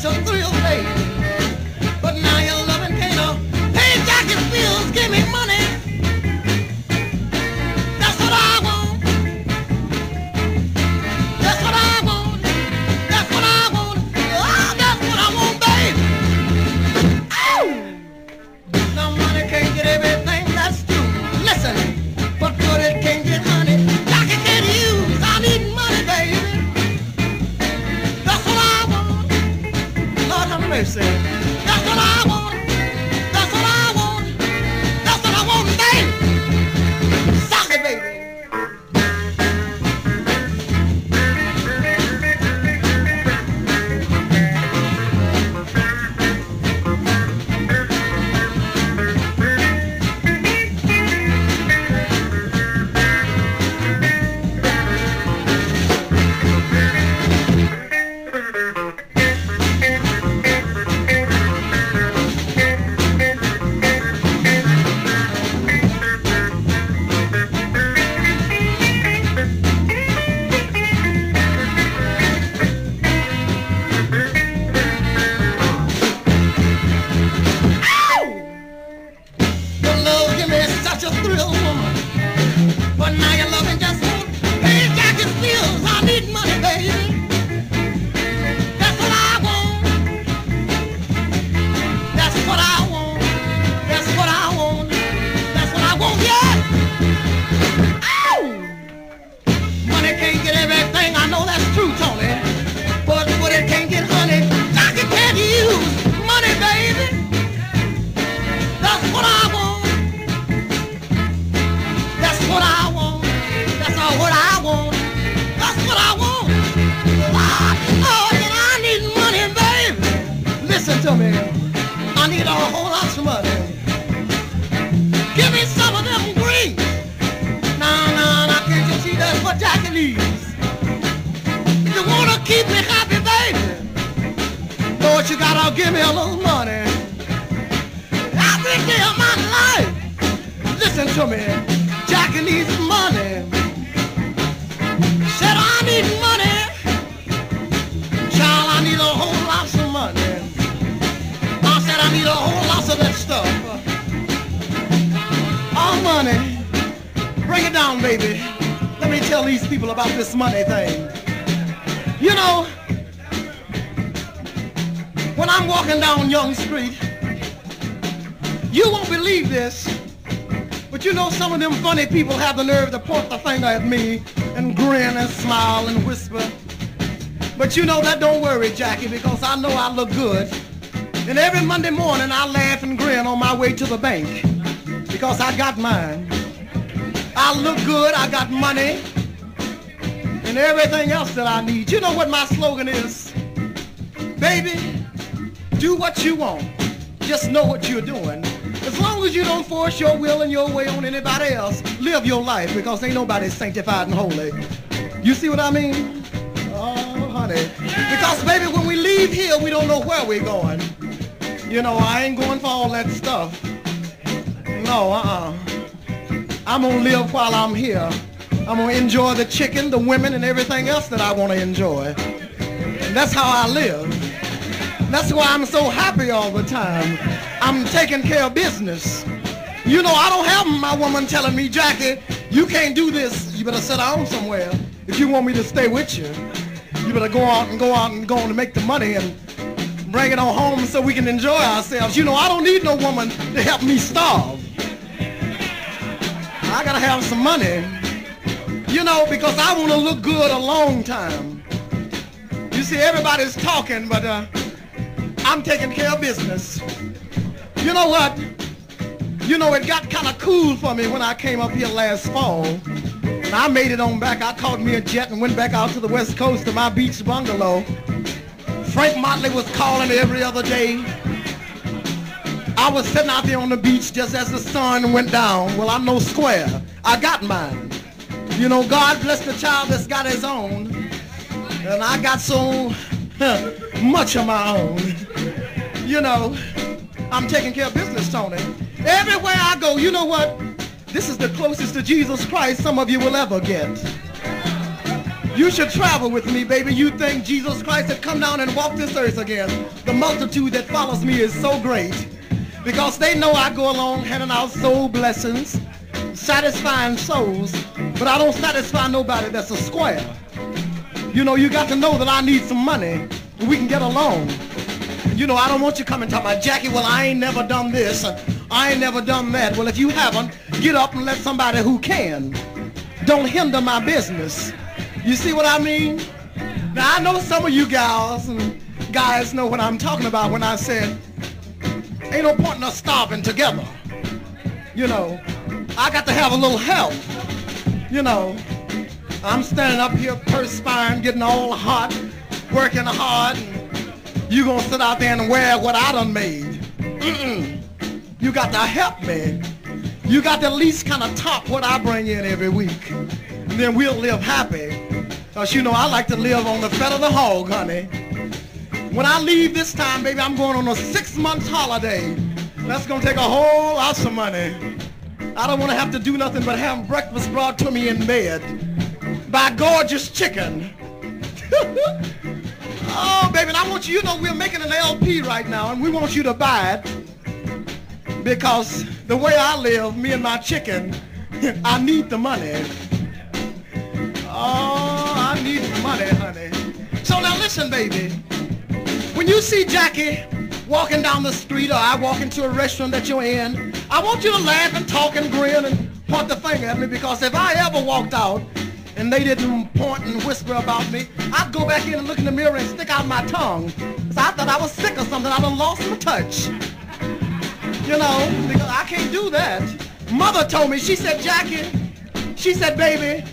such a thrill, baby. But now your loving can't help. Hey, Jackie Fields, give me money. That's what I want. That's what I want. That's what I want. Oh, that's what I want, baby. Oh! Now money can't get everything, that's true. Listen, but good it can't get honey. Jackie can't use. I need money, baby. That's what I want. Lord have mercy. That's what I want. That's what I want. That's what I want, baby. Sock it, baby. Such a thrill, woman, but now your loving just won't pay Jackie Fields. I need money, baby. That's what I want. That's what I want. That's what I want. That's what I want, yeah. Ow! Money can't get everything. I know that's true, Tony, but it can't get honey. Jackie can't use money, baby. That's what I want. What I want, that's all what I want, that's what I want. Lord, and I need money, baby. Listen to me, I need a whole lot of money. Give me some of them greens. No, can't you see that's what Jackie needs? If you want to keep me happy, baby, Lord, you gotta give me a little money. Every day of my life, listen to me. Jackie needs money. Said I need money. Child, I need a whole lot of money. I said I need a whole lot of that stuff. All money. Bring it down, baby. Let me tell these people about this money thing. You know, when I'm walking down Yonge Street, you won't believe this. But you know, some of them funny people have the nerve to point the finger at me and grin and smile and whisper. But you know, that don't worry, Jackie, because I know I look good. And every Monday morning, I laugh and grin on my way to the bank because I got mine. I look good, I got money, and everything else that I need. You know what my slogan is? Baby, do what you want. Just know what you're doing. As long as you don't force your will and your way on anybody else, live your life, because ain't nobody sanctified and holy. You see what I mean? Oh, honey. Because, baby, when we leave here, we don't know where we're going. You know, I ain't going for all that stuff. No, I'm gonna live while I'm here. I'm gonna enjoy the chicken, the women, and everything else that I want to enjoy. And that's how I live. That's why I'm so happy all the time. I'm taking care of business. You know, I don't have my woman telling me, Jackie, you can't do this. You better sit down somewhere if you want me to stay with you. You better go out and to make the money and bring it on home so we can enjoy ourselves. You know, I don't need no woman to help me starve. I gotta have some money, you know, because I want to look good a long time. You see, everybody's talking, but I'm taking care of business. You know what? You know, it got kind of cool for me when I came up here last fall. And I made it on back. I caught me a jet and went back out to the West Coast to my beach bungalow. Frank Motley was calling me every other day. I was sitting out there on the beach just as the sun went down. Well, I'm no square. I got mine. You know, God bless the child that's got his own. And I got so much of my own. You know, I'm taking care of business, Tony. Everywhere I go, you know what? This is the closest to Jesus Christ some of you will ever get. You should travel with me, baby. You think Jesus Christ had come down and walked this earth again. The multitude that follows me is so great because they know I go along handing out soul blessings, satisfying souls, but I don't satisfy nobody that's a square. You know, you got to know that I need some money and we can get along. You know, I don't want you coming to my Jackie, well, I ain't never done this. I ain't never done that. Well, if you haven't, get up and let somebody who can. Don't hinder my business. You see what I mean? Now, I know some of you gals and guys know what I'm talking about when I said, ain't no point in us starving together. You know, I got to have a little help. You know, I'm standing up here perspiring, getting all hot, working hard, and you gonna sit out there and wear what I done made. Mm-mm. You got to help me. You got to at least kind of top what I bring in every week. And then we'll live happy. Because you know I like to live on the fat of the hog, honey. When I leave this time, baby, I'm going on a 6-month holiday. That's gonna take a whole lot of money. I don't wanna have to do nothing but have breakfast brought to me in bed by gorgeous chicken. Oh, baby, and I want you know we're making an LP right now and we want you to buy it. Because the way I live, me and my chicken, I need the money. Oh, I need the money, honey. So now listen, baby. When you see Jackie walking down the street or I walk into a restaurant that you're in, I want you to laugh and talk and grin and point the finger at me because if I ever walked out and they didn't point and whisper about me, I'd go back in and look in the mirror and stick out my tongue. Because I thought I was sick or something. I done lost my touch. You know, because I can't do that. Mother told me, she said, Jackie, she said, baby,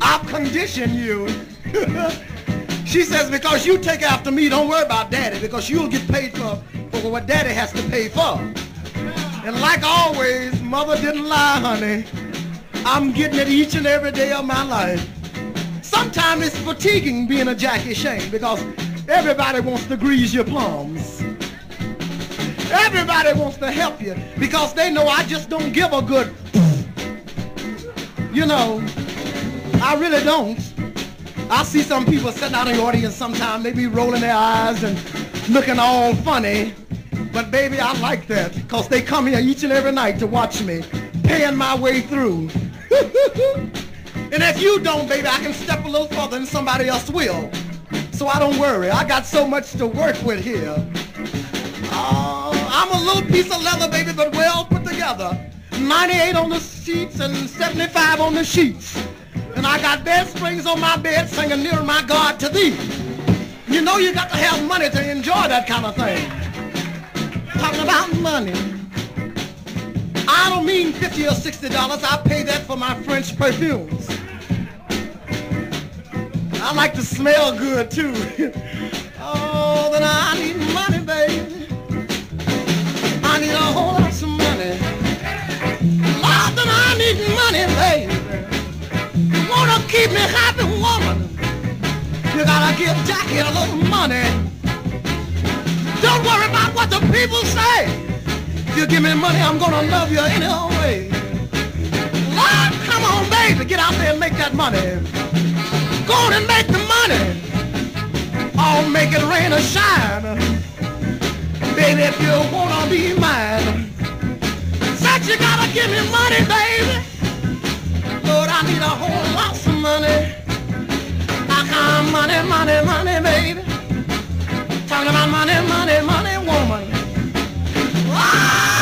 I've conditioned you. She says, because you take after me, don't worry about daddy, because you'll get paid for what daddy has to pay for. And like always, mother didn't lie, honey. I'm getting it each and every day of my life. Sometimes it's fatiguing being a Jackie Shane, because everybody wants to grease your palms. Everybody wants to help you because they know I just don't give a good, you know, I really don't. I see some people sitting out in the audience sometimes, they be rolling their eyes and looking all funny, but baby, I like that because they come here each and every night to watch me, paying my way through. And if you don't, baby, I can step a little further and somebody else will. So I don't worry. I got so much to work with here. I'm a little piece of leather, baby, but well put together. 98 on the sheets and 75 on the sheets. And I got bed springs on my bed singing near my God to thee. You know you got to have money to enjoy that kind of thing. Talking about money. I don't mean $50 or $60. I pay that for my French perfumes. I like to smell good, too. Oh, then I need money, baby. I need a whole lot of money. Lord, that I need money, baby. Wanna keep me happy, woman. You gotta give Jackie a little money. Don't worry about what the people say. If you give me money, I'm gonna love you any old way. Lord, come on, baby. Get out there and make that money. Go on and make the money. I'll make it rain or shine. Baby, if you wanna be mine, said you gotta give me money, baby. Lord, I need a whole lot of money. I got money, money, money, baby. Talking about money, money, money, woman. Ah!